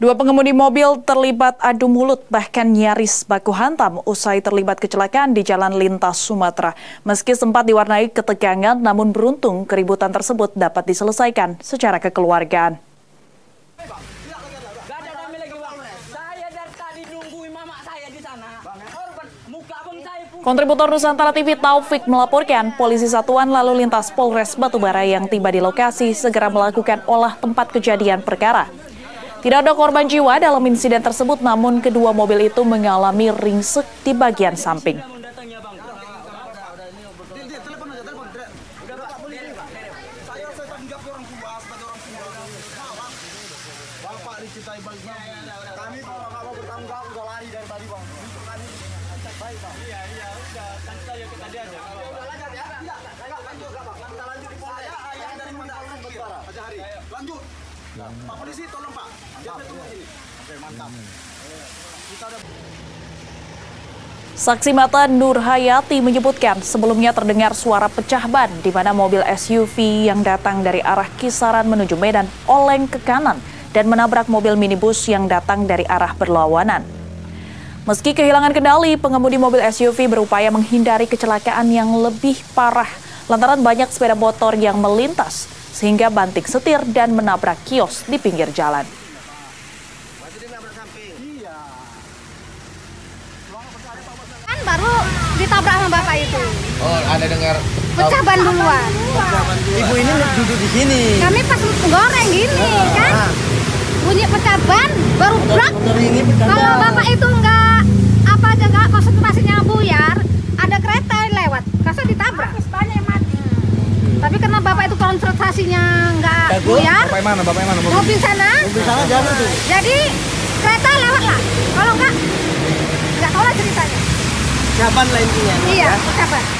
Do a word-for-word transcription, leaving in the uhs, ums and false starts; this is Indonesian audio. Dua pengemudi mobil terlibat adu mulut bahkan nyaris baku hantam usai terlibat kecelakaan di jalan lintas Sumatera. Meski sempat diwarnai ketegangan, namun beruntung keributan tersebut dapat diselesaikan secara kekeluargaan. Kontributor Nusantara T V Taufik melaporkan polisi Satuan Lalu Lintas Polres Batubara yang tiba di lokasi segera melakukan olah tempat kejadian perkara. Tidak ada korban jiwa dalam insiden tersebut, namun kedua mobil itu mengalami ringsek di bagian samping. Lanjut. Pak polisi tolong Pak, jangan tunggu sini. Oke, mantap. Kita udah. Saksi mata Nur Hayati menyebutkan sebelumnya terdengar suara pecah ban di mana mobil S U V yang datang dari arah Kisaran menuju Medan oleng ke kanan dan menabrak mobil minibus yang datang dari arah berlawanan. Meski kehilangan kendali, pengemudi mobil S U V berupaya menghindari kecelakaan yang lebih parah lantaran banyak sepeda motor yang melintas, sehingga banting setir dan menabrak kios di pinggir jalan. Kan baru ditabrak sama bapak itu. Oh, ada dengar pecah ban duluan. Ibu ini duduk di sini. Kami pas goreng gini kan, bunyi pecah ban baru brak. Kalau bapak itu enggak apa aja enggak konsentrasinya buyar, ada kereta lewat, rasa ditabrak. Tapi karena bapak itu konsentrasinya nggak buyar, bapak mana, bapak mana, bapak mobil sana, mobil sana jalan tuh. Jadi kereta lewat lah, kalau nggak nggak tahu lah ceritanya. Siapa lah intinya? Iya, siapa?